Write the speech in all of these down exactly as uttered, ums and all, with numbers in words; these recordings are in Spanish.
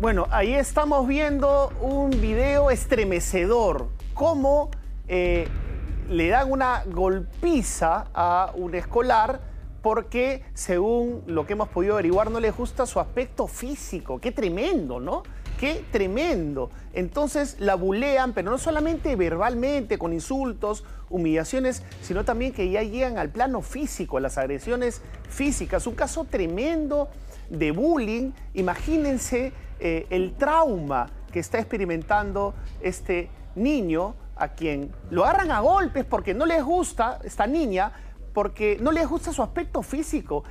Bueno, ahí estamos viendo un video estremecedor, cómo eh, le dan una golpiza a un escolar porque, según lo que hemos podido averiguar, no le gusta su aspecto físico. ¡Qué tremendo!, ¿no? ¡Qué tremendo! Entonces la bulean, pero no solamente verbalmente, con insultos, humillaciones, sino también que ya llegan al plano físico, las agresiones físicas. Un caso tremendo de bullying. Imagínense eh, el trauma que está experimentando este niño, a quien lo agarran a golpes porque no les gusta, esta niña, porque no les gusta su aspecto físico.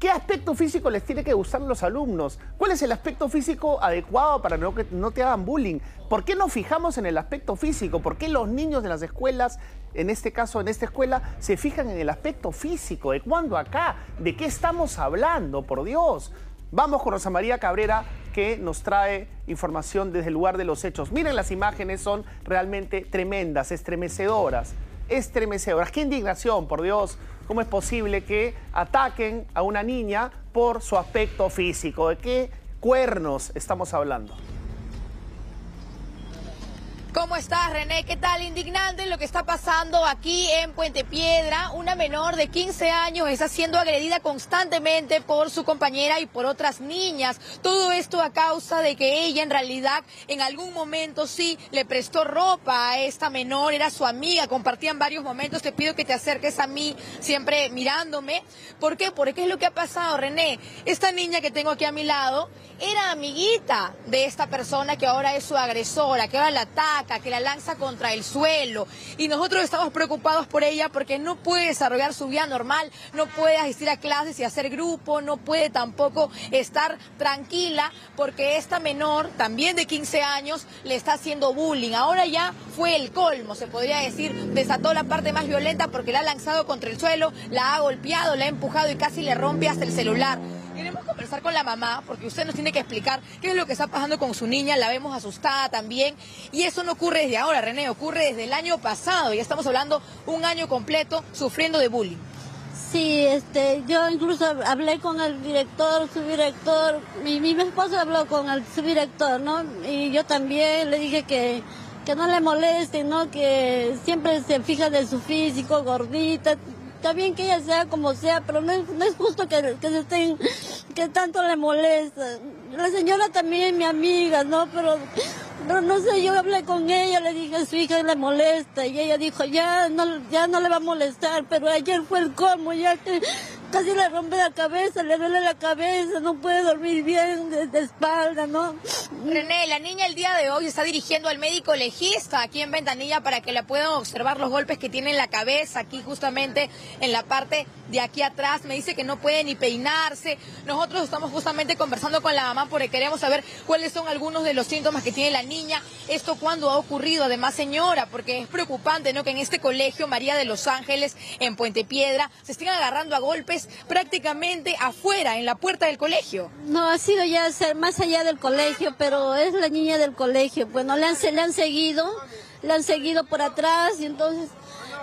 ¿Qué aspecto físico les tiene que gustar a los alumnos? ¿Cuál es el aspecto físico adecuado para no que no te hagan bullying? ¿Por qué nos fijamos en el aspecto físico? ¿Por qué los niños de las escuelas, en este caso, en esta escuela, se fijan en el aspecto físico? ¿De cuándo acá? ¿De qué estamos hablando? Por Dios. Vamos con Rosa María Cabrera, que nos trae información desde el lugar de los hechos. Miren, las imágenes son realmente tremendas, estremecedoras. Estremecedoras. ¡Qué indignación, por Dios! ¿Cómo es posible que ataquen a una niña por su aspecto físico? ¿De qué cuernos estamos hablando? ¿Cómo estás, René? ¿Qué tal? Indignante lo que está pasando aquí en Puente Piedra. Una menor de quince años está siendo agredida constantemente por su compañera y por otras niñas. Todo esto a causa de que ella en realidad en algún momento sí le prestó ropa a esta menor. Era su amiga, compartían varios momentos. Te pido que te acerques a mí, siempre mirándome. ¿Por qué? Porque es lo que ha pasado, René. Esta niña que tengo aquí a mi lado era amiguita de esta persona que ahora es su agresora, que ahora la ataca, que la lanza contra el suelo, y nosotros estamos preocupados por ella porque no puede desarrollar su vida normal, no puede asistir a clases y hacer grupo, no puede tampoco estar tranquila porque esta menor, también de quince años, le está haciendo bullying. Ahora ya fue el colmo, se podría decir, desató la parte más violenta porque la ha lanzado contra el suelo, la ha golpeado, la ha empujado y casi le rompe hasta el celular. Queremos conversar con la mamá porque usted nos tiene que explicar qué es lo que está pasando con su niña. La vemos asustada también, y eso no ocurre desde ahora, René, ocurre desde el año pasado. Ya estamos hablando un año completo sufriendo de bullying. Sí, este, yo incluso hablé con el director, subdirector, y mi esposo habló con el subdirector, ¿no? Y yo también le dije que, que no le moleste, ¿no? Que siempre se fija de su físico, gordita. Está bien que ella sea como sea, pero no es, no es justo que, que se estén, que tanto le molesta. La señora también es mi amiga, ¿no? Pero, pero no sé, yo hablé con ella, le dije a su hija le molesta, y ella dijo, ya no, ya no le va a molestar, pero ayer fue el colmo, ya que casi le rompe la cabeza, le duele la cabeza, no puede dormir bien de, de espalda, ¿no? René, la niña el día de hoy está dirigiendo al médico legista aquí en Ventanilla para que la puedan observar los golpes que tiene en la cabeza, aquí justamente en la parte de aquí atrás. Me dice que no puede ni peinarse. Nosotros estamos justamente conversando con la mamá porque queremos saber cuáles son algunos de los síntomas que tiene la niña. Esto, ¿cuándo ha ocurrido? Además, señora, porque es preocupante, ¿no?, que en este colegio María de los Ángeles, en Puente Piedra, se estén agarrando a golpes prácticamente afuera, en la puerta del colegio. No, ha sido ya más allá del colegio, pero es la niña del colegio. Bueno, le han, le han seguido, le han seguido por atrás, y entonces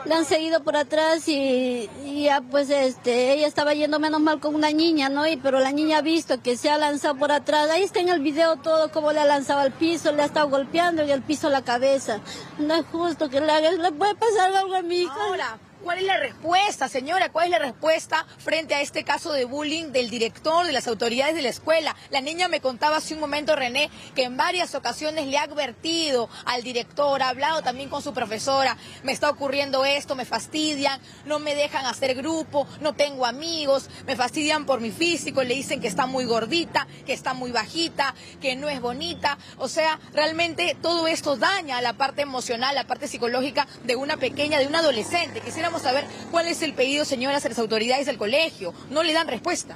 le han seguido por atrás y, y ya pues este, ella estaba yendo menos mal con una niña, ¿no? Y, pero la niña ha visto que se ha lanzado por atrás. Ahí está en el video todo, cómo le ha lanzado al piso, le ha estado golpeando y al piso la cabeza. No es justo que le haga, le puede pasar algo a mi hija. Ahora, ¿cuál es la respuesta, señora? ¿Cuál es la respuesta frente a este caso de bullying del director, de las autoridades de la escuela? La niña me contaba hace un momento, René, que en varias ocasiones le ha advertido al director, ha hablado también con su profesora, me está ocurriendo esto, me fastidian, no me dejan hacer grupo, no tengo amigos, me fastidian por mi físico, le dicen que está muy gordita, que está muy bajita, que no es bonita. O sea, realmente todo esto daña la parte emocional, la parte psicológica de una pequeña, de una adolescente. Quisiera Vamos a ver cuál es el pedido, señoras, a las autoridades del colegio. No le dan respuesta.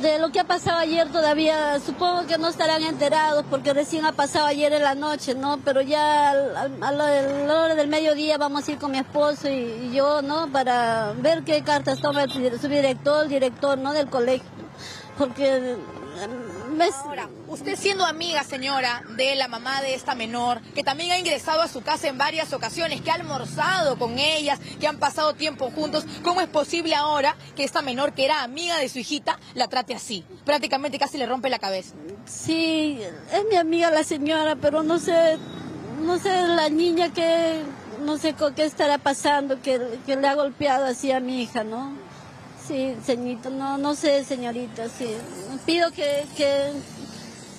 De lo que ha pasado ayer todavía, supongo que no estarán enterados porque recién ha pasado ayer en la noche, ¿no? Pero ya a la hora del mediodía vamos a ir con mi esposo y, y yo, ¿no? Para ver qué cartas toma el subdirector, el director, ¿no?, del colegio. porque... Ahora, usted siendo amiga, señora, de la mamá de esta menor, que también ha ingresado a su casa en varias ocasiones, que ha almorzado con ellas, que han pasado tiempo juntos, ¿cómo es posible ahora que esta menor, que era amiga de su hijita, la trate así? Prácticamente casi le rompe la cabeza. Sí, es mi amiga la señora, pero no sé, no sé la niña que, no sé con qué estará pasando, que, que le ha golpeado así a mi hija, ¿no? Sí, señorita, no, no sé, señorita, sí. Pido que, que...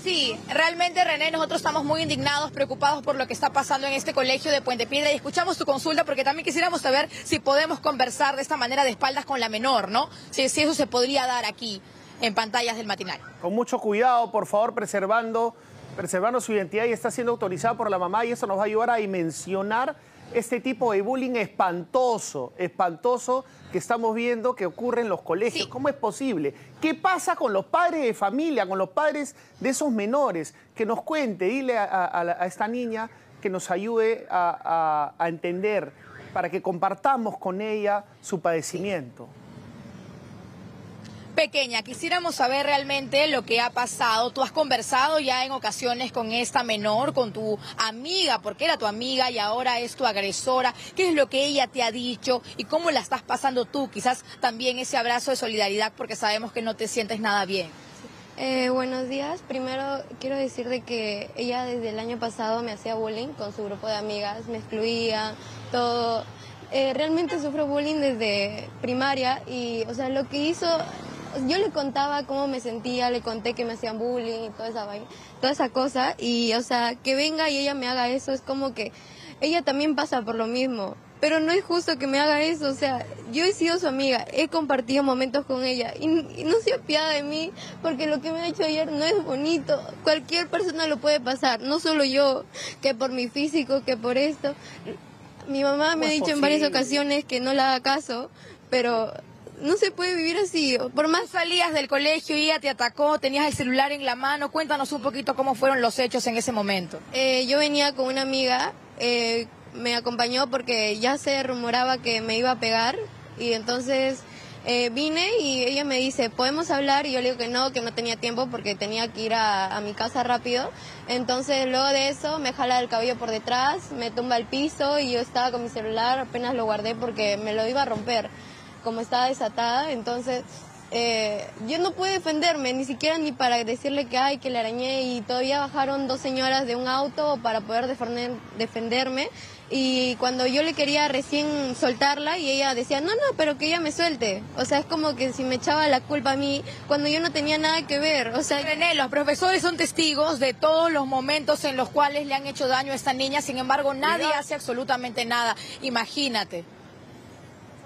Sí, realmente, René, nosotros estamos muy indignados, preocupados por lo que está pasando en este colegio de Puente Piedra, y escuchamos tu consulta porque también quisiéramos saber si podemos conversar de esta manera de espaldas con la menor, ¿no? Si, si eso se podría dar aquí, en pantallas del matinal. Con mucho cuidado, por favor, preservando, preservando su identidad, y está siendo autorizada por la mamá, y eso nos va a ayudar a dimensionar este tipo de bullying espantoso, espantoso que estamos viendo que ocurre en los colegios. Sí. ¿Cómo es posible? ¿Qué pasa con los padres de familia, con los padres de esos menores? Que nos cuente, dile a, a, a esta niña que nos ayude a, a, a entender, para que compartamos con ella su padecimiento. Sí. Pequeña, quisiéramos saber realmente lo que ha pasado. Tú has conversado ya en ocasiones con esta menor, con tu amiga, porque era tu amiga y ahora es tu agresora. ¿Qué es lo que ella te ha dicho y cómo la estás pasando tú? Quizás también ese abrazo de solidaridad, porque sabemos que no te sientes nada bien. Eh, buenos días. Primero quiero decir de que ella desde el año pasado me hacía bullying con su grupo de amigas, me excluía, todo. Eh, realmente sufro bullying desde primaria y, o sea, lo que hizo... Yo le contaba cómo me sentía, le conté que me hacían bullying y toda esa vaina, toda esa cosa. Y, o sea, que venga y ella me haga eso, es como que ella también pasa por lo mismo. Pero no es justo que me haga eso, o sea, yo he sido su amiga, he compartido momentos con ella. Y, y no se apiada de mí, porque lo que me ha hecho ayer no es bonito. Cualquier persona lo puede pasar, no solo yo, que por mi físico, que por esto. Mi mamá me ha dicho en varias ocasiones que no le haga caso, pero... No se puede vivir así. Por más salías del colegio y ella te atacó, tenías el celular en la mano. Cuéntanos un poquito cómo fueron los hechos en ese momento. Eh, yo venía con una amiga, eh, me acompañó porque ya se rumoraba que me iba a pegar. Y entonces eh, vine y ella me dice, ¿podemos hablar? Y yo le digo que no, que no tenía tiempo porque tenía que ir a, a mi casa rápido. Entonces luego de eso me jala el cabello por detrás, me tumba al piso y yo estaba con mi celular, apenas lo guardé porque me lo iba a romper. Como estaba desatada, entonces eh, yo no pude defenderme, ni siquiera ni para decirle que ay, que le arañé, y todavía bajaron dos señoras de un auto para poder defenderme, y cuando yo le quería recién soltarla y ella decía, no, no, pero que ella me suelte, o sea, es como que si me echaba la culpa a mí, cuando yo no tenía nada que ver, o sea... René, los profesores son testigos de todos los momentos en los cuales le han hecho daño a esta niña, sin embargo, nadie ¿verdad? Hace absolutamente nada, imagínate.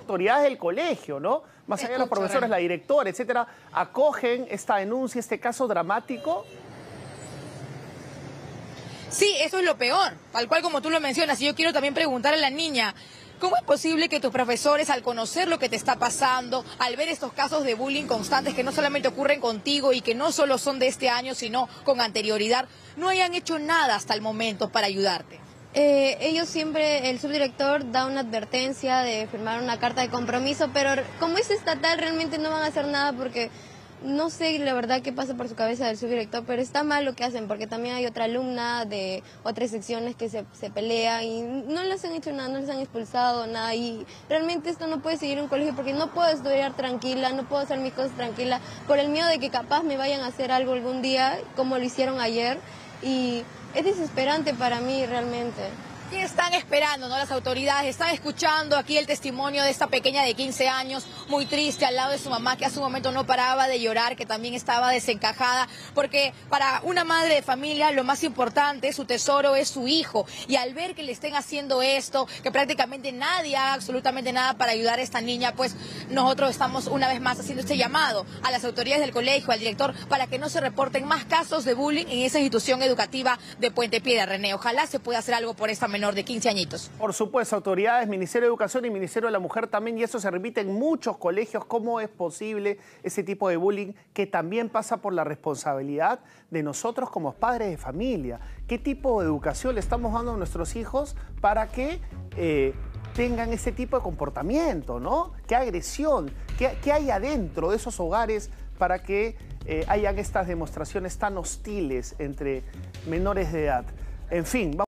Autoridades del colegio, ¿no? Más allá de los profesores, la directora, etcétera, acogen esta denuncia, este caso dramático. Sí, eso es lo peor, tal cual como tú lo mencionas. Y yo quiero también preguntar a la niña, ¿cómo es posible que tus profesores, al conocer lo que te está pasando, al ver estos casos de bullying constantes que no solamente ocurren contigo y que no solo son de este año, sino con anterioridad, no hayan hecho nada hasta el momento para ayudarte? Eh, ellos siempre, el subdirector da una advertencia de firmar una carta de compromiso, pero como es estatal realmente no van a hacer nada porque no sé la verdad qué pasa por su cabeza del subdirector, pero está mal lo que hacen porque también hay otra alumna de otras secciones que se, se pelea y no les han hecho nada, no les han expulsado nada y realmente esto no puede seguir en un colegio porque no puedo estudiar tranquila, no puedo hacer mis cosas tranquila por el miedo de que capaz me vayan a hacer algo algún día como lo hicieron ayer y... Es desesperante para mí realmente. ¿Qué están esperando, no? Las autoridades están escuchando aquí el testimonio de esta pequeña de quince años, muy triste, al lado de su mamá, que hace un momento no paraba de llorar, que también estaba desencajada, porque para una madre de familia lo más importante, su tesoro es su hijo, y al ver que le estén haciendo esto, que prácticamente nadie haga absolutamente nada para ayudar a esta niña, pues nosotros estamos una vez más haciendo este llamado a las autoridades del colegio, al director, para que no se reporten más casos de bullying en esa institución educativa de Puente Piedra, René. Ojalá se pueda hacer algo por esta menor de quince añitos. Por supuesto, autoridades, Ministerio de Educación y Ministerio de la Mujer también, y eso se repite en muchos colegios. ¿Cómo es posible ese tipo de bullying que también pasa por la responsabilidad de nosotros como padres de familia? ¿Qué tipo de educación le estamos dando a nuestros hijos para que eh, tengan ese tipo de comportamiento, ¿no? ¿Qué agresión? ¿Qué, qué hay adentro de esos hogares para que eh, hayan estas demostraciones tan hostiles entre menores de edad. En fin, vamos.